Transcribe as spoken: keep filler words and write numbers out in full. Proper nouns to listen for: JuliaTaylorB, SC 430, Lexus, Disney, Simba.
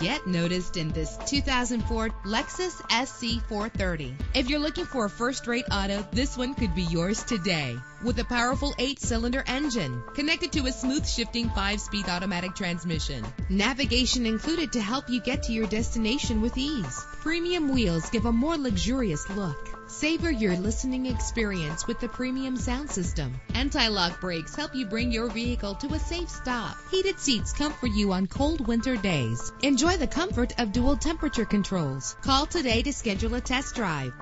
Get noticed in this two thousand four Lexus S C four thirty. If you're looking for a first-rate auto, this one could be yours today. With a powerful eight-cylinder engine connected to a smooth shifting five-speed automatic transmission. Navigation included to help you get to your destination with ease. Premium wheels give a more luxurious look. Savor your listening experience with the premium sound system. Anti-lock brakes help you bring your vehicle to a safe stop. Heated seats comfort you on cold winter days. Enjoy the comfort of dual temperature controls. Call today to schedule a test drive.